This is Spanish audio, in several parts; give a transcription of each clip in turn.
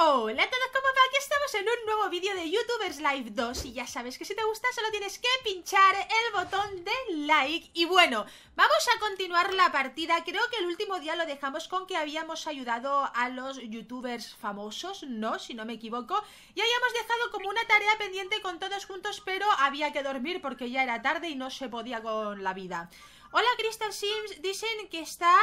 Hola a todos, ¿cómo va? Aquí estamos en un nuevo vídeo de Youtubers Life 2. Y ya sabes que si te gusta solo tienes que pinchar el botón de like. Y bueno, vamos a continuar la partida. Creo que el último día lo dejamos con que habíamos ayudado a los youtubers famosos, ¿no? Si no me equivoco. Y habíamos dejado como una tarea pendiente con todos juntos, pero había que dormir porque ya era tarde y no se podía con la vida. Hola Crystal Sims, dicen que está...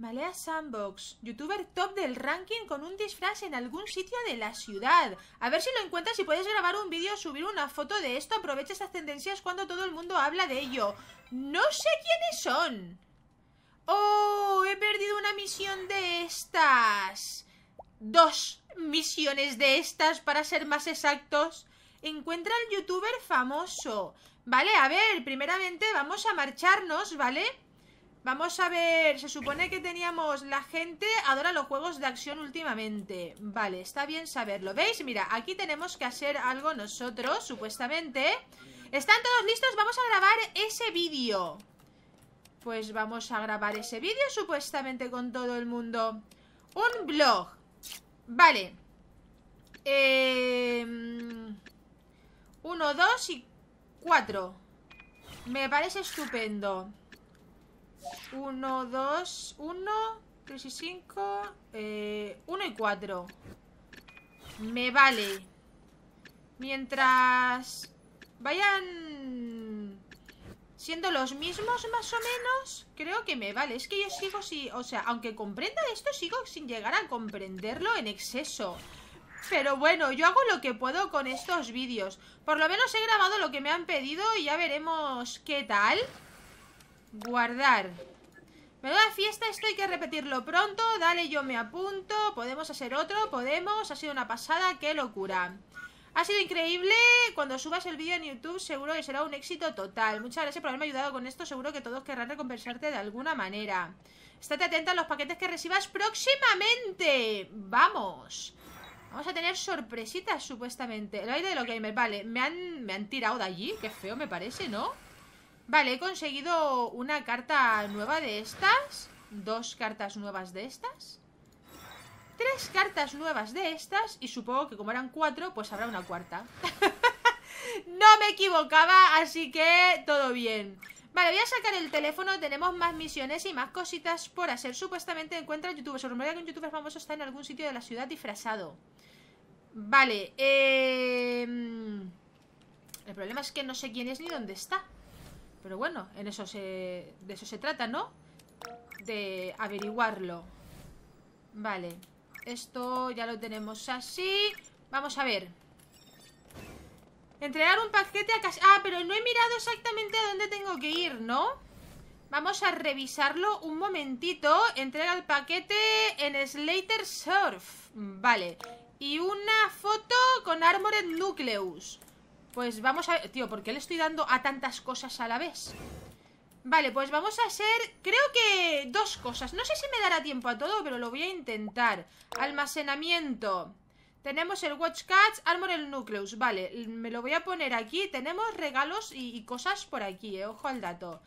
Malea Sandbox, youtuber top del ranking con un disfraz en algún sitio de la ciudad. A ver si lo encuentras y puedes grabar un vídeo o subir una foto de esto. Aprovecha estas tendencias cuando todo el mundo habla de ello. No sé quiénes son. Oh, he perdido una misión de estas. 2 misiones de estas, para ser más exactos. Encuentra al youtuber famoso. Vale, a ver, primeramente vamos a marcharnos, ¿vale? Vamos a ver, se supone que teníamos... La gente adora los juegos de acción últimamente. Vale, está bien saberlo. ¿Veis? Mira, aquí tenemos que hacer algo nosotros, supuestamente. ¿Están todos listos? Vamos a grabar ese vídeo. Pues vamos a grabar ese vídeo, supuestamente, con todo el mundo. Un blog. Vale. 1, 2 y 4. Me parece estupendo. 1, 2, 1, 3 y 5, 1 y 4. Me vale. Mientras vayan siendo los mismos más o menos, creo que me vale. Es que yo sigo, sí, o sea, aunque comprenda esto, sigo sin llegar a comprenderlo en exceso. Pero bueno, yo hago lo que puedo con estos vídeos. Por lo menos he grabado lo que me han pedido y ya veremos qué tal. Guardar. Menuda fiesta, esto hay que repetirlo pronto. Dale, yo me apunto. Podemos hacer otro, podemos. Ha sido una pasada, qué locura. Ha sido increíble. Cuando subas el vídeo en YouTube seguro que será un éxito total. Muchas gracias por haberme ayudado con esto. Seguro que todos querrán recompensarte de alguna manera. Estate atenta a los paquetes que recibas próximamente. Vamos. Vamos a tener sorpresitas, supuestamente. El aire de los gamers, vale. Me han tirado de allí, qué feo me parece, ¿no? Vale, he conseguido una carta nueva de estas. 2 cartas nuevas de estas. 3 cartas nuevas de estas. Y supongo que como eran 4, pues habrá una cuarta. No me equivocaba, así que todo bien. Vale, voy a sacar el teléfono. Tenemos más misiones y más cositas por hacer. Supuestamente encuentra youtubers. Se rumorea que un youtuber famoso está en algún sitio de la ciudad disfrazado. Vale, el problema es que no sé quién es ni dónde está. Pero bueno, en eso de eso se trata, ¿no? De averiguarlo. Vale, esto ya lo tenemos así. Vamos a ver. Entregar un paquete a casa. Ah, pero no he mirado exactamente a dónde tengo que ir, ¿no? Vamos a revisarlo un momentito. Entrega el paquete en Slater Surf. Vale. Y una foto con Armored Nucleus. Pues vamos a ver... Tío, ¿por qué le estoy dando a tantas cosas a la vez? Vale, pues vamos a hacer... Creo que 2 cosas. No sé si me dará tiempo a todo, pero lo voy a intentar. Almacenamiento. Tenemos el Watch Cats, Armor el Nucleus. Vale, me lo voy a poner aquí. Tenemos regalos y cosas por aquí, Ojo al dato.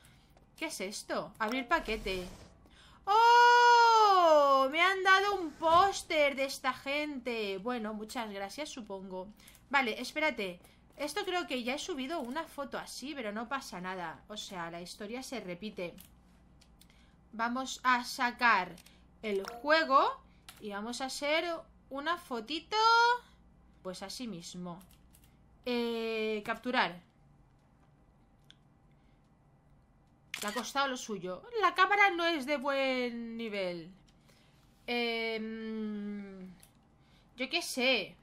¿Qué es esto? Abrir paquete. ¡Oh! Me han dado un póster de esta gente. Bueno, muchas gracias, supongo. Vale, espérate. Esto creo que ya he subido una foto así, pero no pasa nada. O sea, la historia se repite. Vamos a sacar el juego y vamos a hacer una fotito. Pues así mismo. Capturar. Le ha costado lo suyo. La cámara no es de buen nivel. Yo qué sé.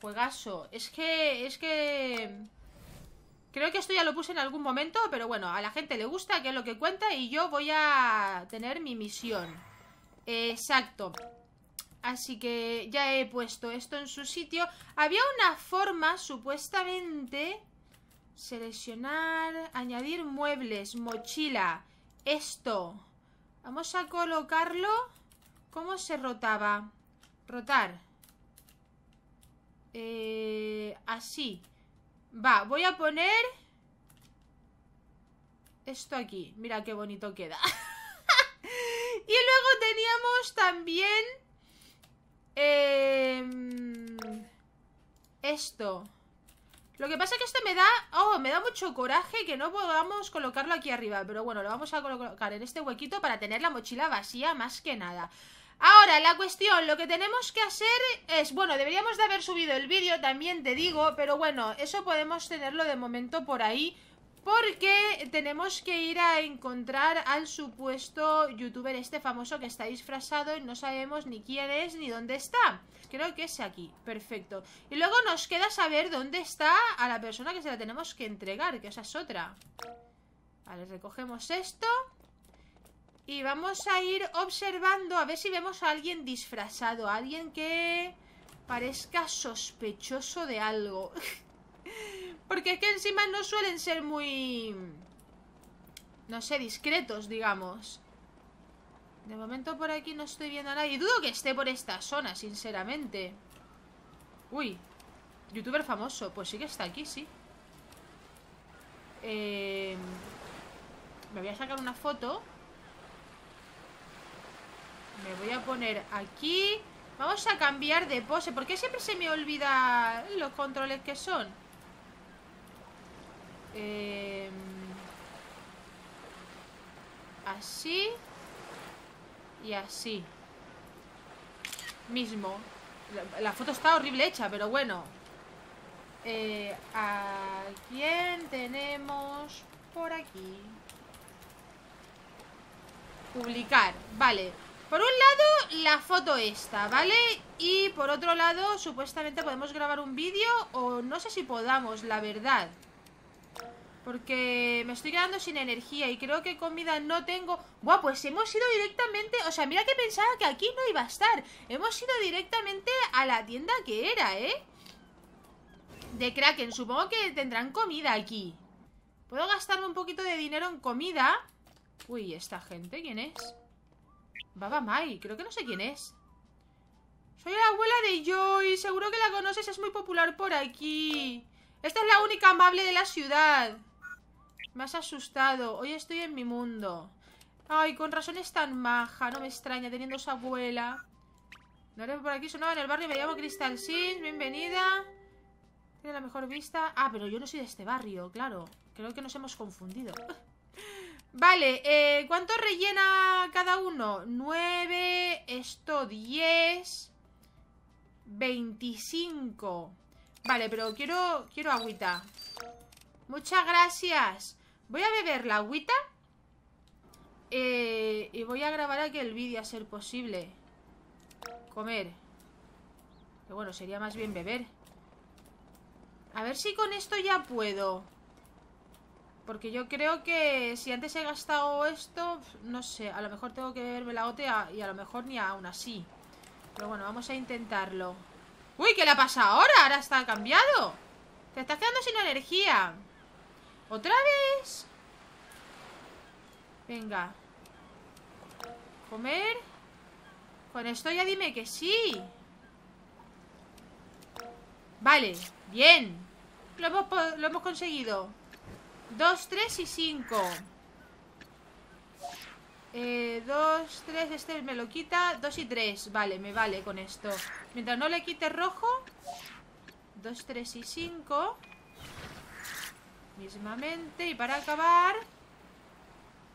Juegazo. Es que creo que esto ya lo puse en algún momento, pero bueno, a la gente le gusta, que es lo que cuenta. Y yo voy a tener mi misión. Exacto. Así que ya he puesto esto en su sitio. Había una forma, supuestamente. Seleccionar, añadir muebles, mochila. Esto. Vamos a colocarlo. ¿Cómo se rotaba? Rotar. Así. Va, voy a poner esto aquí. Mira qué bonito queda. Y luego teníamos también esto. Lo que pasa es que este me da... Oh, me da mucho coraje que no podamos colocarlo aquí arriba. Pero bueno, lo vamos a colocar en este huequito para tener la mochila vacía más que nada. Ahora, la cuestión, lo que tenemos que hacer es... Bueno, deberíamos de haber subido el vídeo, también te digo. Pero bueno, eso podemos tenerlo de momento por ahí. Porque tenemos que ir a encontrar al supuesto youtuber este famoso que está disfrazado y no sabemos ni quién es ni dónde está. Creo que es aquí, perfecto. Y luego nos queda saber dónde está a la persona que se la tenemos que entregar, que esa es otra. Vale, recogemos esto. Y vamos a ir observando a ver si vemos a alguien disfrazado, a alguien que parezca sospechoso de algo. Porque es que encima no suelen ser muy... No sé, discretos, digamos. De momento por aquí no estoy viendo a nadie. Dudo que esté por esta zona, sinceramente. Uy, youtuber famoso. Pues sí que está aquí, sí. Me voy a sacar una foto. Me voy a poner aquí. Vamos a cambiar de pose. ¿Por qué siempre se me olvida los controles que son? Así y así mismo. La foto está horrible hecha, pero bueno. ¿A quién tenemos por aquí? Publicar, vale. Por un lado, la foto esta, ¿vale? Y por otro lado, supuestamente podemos grabar un vídeo. O no sé si podamos, la verdad. Porque me estoy quedando sin energía y creo que comida no tengo. Buah, pues hemos ido directamente... O sea, mira que pensaba que aquí no iba a estar. Hemos ido directamente a la tienda que era, ¿eh? De Kraken, supongo que tendrán comida aquí. Puedo gastarme un poquito de dinero en comida. Uy, ¿esta gente quién es? Baba Mai, creo que no sé quién es. Soy la abuela de Joy, seguro que la conoces, es muy popular por aquí. Esta es la única amable de la ciudad. Me has asustado. Hoy estoy en mi mundo. Ay, con razón es tan maja. No me extraña, teniendo su abuela. No eres por aquí, sonaba en el barrio. Me llamo Crystal Sims, bienvenida. Tiene la mejor vista. Ah, pero yo no soy de este barrio, claro. Creo que nos hemos confundido. Vale, ¿cuánto rellena cada uno? 9, esto 10, 25. Vale, pero quiero agüita. Muchas gracias. Voy a beber la agüita. Y voy a grabar aquí el vídeo a ser posible. Comer. Pero bueno, sería más bien beber. A ver si con esto ya puedo. Porque yo creo que si antes he gastado esto, no sé, a lo mejor tengo que beberme la otra y a lo mejor ni aún así. Pero bueno, vamos a intentarlo. ¡Uy! ¿Qué le ha pasado ahora? Ahora está cambiado. Te estás quedando sin energía. ¿Otra vez? Venga. Comer. Con esto ya dime que sí. Vale, bien. Lo hemos conseguido. 2, 3 y 5. 2, 3, este me lo quita. 2 y 3, vale, me vale con esto. Mientras no le quite rojo. 2, 3 y 5. Mismamente. Y para acabar,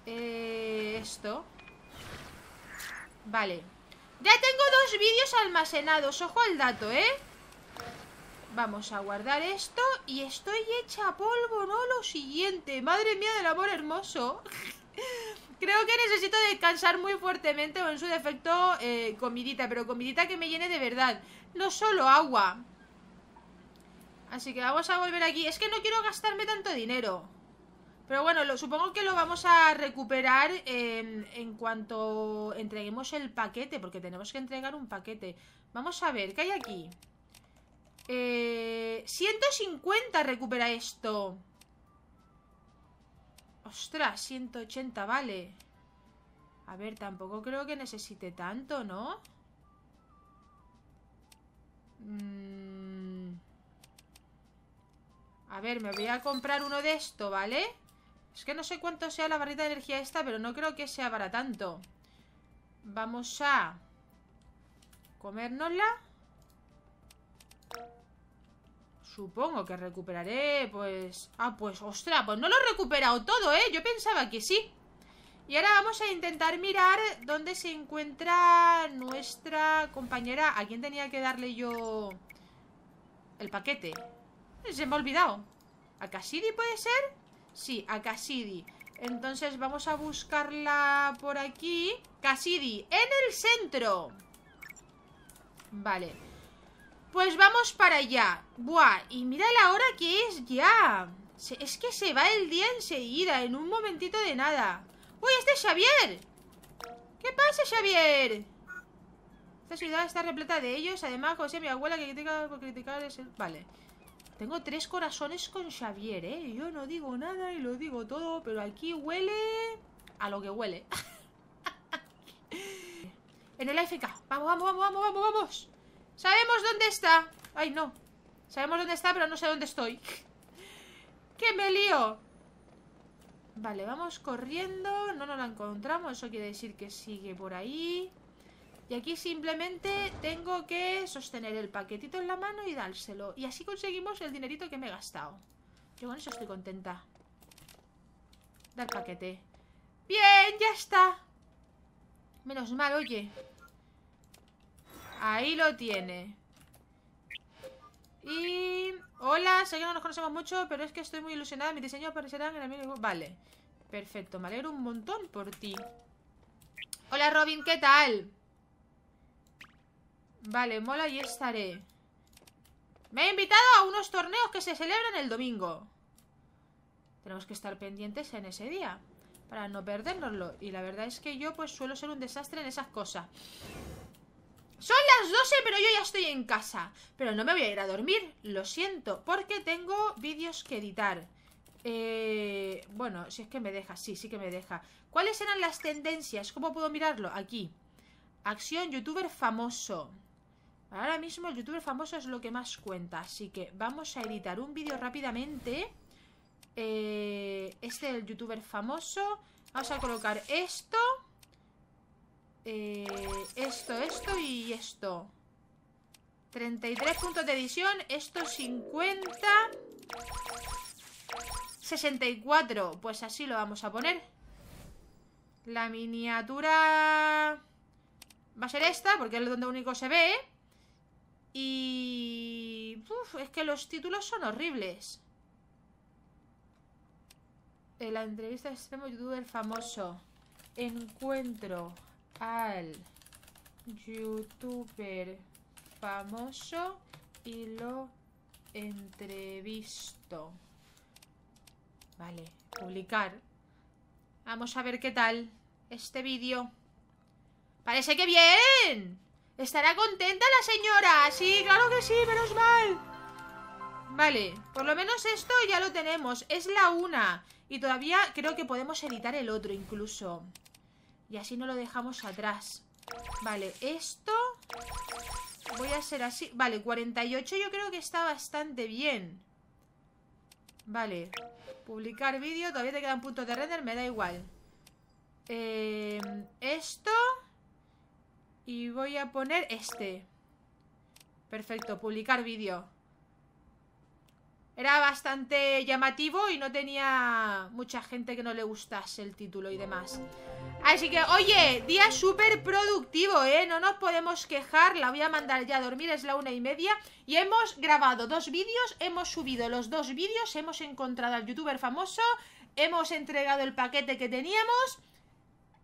esto. Vale. Ya tengo 2 vídeos almacenados. Ojo al dato, ¿eh? Vamos a guardar esto. Y estoy hecha a polvo, ¿no? Lo siguiente, madre mía del amor hermoso. Creo que necesito descansar muy fuertemente. O en su defecto, comidita. Pero comidita que me llene de verdad, no solo agua. Así que vamos a volver aquí. Es que no quiero gastarme tanto dinero. Pero bueno, supongo que lo vamos a recuperar en cuanto entreguemos el paquete. Porque tenemos que entregar un paquete. Vamos a ver, ¿qué hay aquí? 150 recupera esto. Ostras, 180, vale. A ver, tampoco creo que necesite tanto, ¿no? A ver, me voy a comprar uno de esto, ¿vale? Es que no sé cuánto sea la barrita de energía esta, pero no creo que sea para tanto. Vamos a comérnosla. Supongo que recuperaré, pues... Ah, pues, ostras, pues no lo he recuperado todo, ¿eh? Yo pensaba que sí. Y ahora vamos a intentar mirar dónde se encuentra nuestra compañera. ¿A quién tenía que darle yo el paquete? Se me ha olvidado. ¿A Cassidy puede ser? Sí, a Cassidy. Entonces vamos a buscarla por aquí. Cassidy, en el centro. Vale. Pues vamos para allá. Buah, y mira la hora que es ya. Es que se va el día enseguida, en un momentito de nada. ¡Uy, este es Xavier! ¿Qué pasa, Xavier? Esta ciudad está repleta de ellos. Además, José, mi abuela, que critica por criticar es el... Vale. Tengo 3 corazones con Xavier, ¿eh? Yo no digo nada y lo digo todo, pero aquí huele... a lo que huele. En el AFK. ¡Vamos, vamos, vamos, vamos, vamos, vamos! ¡Sabemos dónde está! ¡Ay, no! Sabemos dónde está, pero no sé dónde estoy. ¡Que me lío! Vale, vamos corriendo. No nos la encontramos, eso quiere decir que sigue por ahí. Y aquí simplemente tengo que sostener el paquetito en la mano y dárselo. Y así conseguimos el dinerito que me he gastado. Yo con eso estoy contenta. Da el paquete. ¡Bien! ¡Ya está! Menos mal, oye. Ahí lo tiene. Y... hola, sé que no nos conocemos mucho, pero es que estoy muy ilusionada. Mis diseños aparecerán en el mismo... Vale, perfecto, me alegro un montón por ti. Hola, Robin, ¿qué tal? Vale, mola y estaré. Me ha invitado a unos torneos que se celebran el domingo. Tenemos que estar pendientes en ese día para no perdérnoslo. Y la verdad es que yo pues suelo ser un desastre en esas cosas. Son las 12, pero yo ya estoy en casa. Pero no me voy a ir a dormir, lo siento, porque tengo vídeos que editar. Bueno, si es que me deja, sí, sí que me deja. ¿Cuáles eran las tendencias? ¿Cómo puedo mirarlo? Aquí. Acción, youtuber famoso. Ahora mismo el youtuber famoso es lo que más cuenta. Así que vamos a editar un vídeo rápidamente. Este del youtuber famoso. Vamos a colocar esto. Esto y esto. 33 puntos de edición. Esto 50. 64. Pues así lo vamos a poner. La miniatura va a ser esta, porque es donde único se ve. Y... uf, es que los títulos son horribles. La entrevista de extremo youtuber famoso. Encuentro al youtuber famoso y lo entrevisto. Vale, publicar. Vamos a ver qué tal este vídeo. ¡Parece que bien! ¿Estará contenta la señora? Sí, claro que sí, menos mal. Vale, por lo menos esto ya lo tenemos. Es la una. Y todavía creo que podemos editar el otro incluso. Y así no lo dejamos atrás. Vale, esto voy a hacer así. Vale, 48 yo creo que está bastante bien. Vale, publicar vídeo. Todavía te quedan puntos de render, me da igual. Esto. Y voy a poner este. Perfecto, publicar vídeo. Era bastante llamativo y no tenía mucha gente que no le gustase el título y demás. Así que, oye, día súper productivo, ¿eh? No nos podemos quejar. La voy a mandar ya a dormir, es la 1:30. Y hemos grabado 2 vídeos, hemos subido los 2 vídeos, hemos encontrado al youtuber famoso, hemos entregado el paquete que teníamos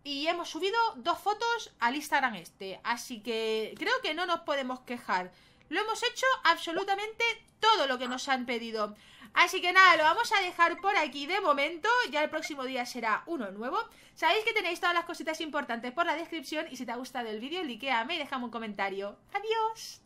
y hemos subido 2 fotos al Instagram este. Así que creo que no nos podemos quejar. Lo hemos hecho absolutamente todo lo que nos han pedido. Así que nada, lo vamos a dejar por aquí de momento. Ya el próximo día será uno nuevo. Sabéis que tenéis todas las cositas importantes por la descripción. Y si te ha gustado el vídeo, likeame y déjame un comentario. ¡Adiós!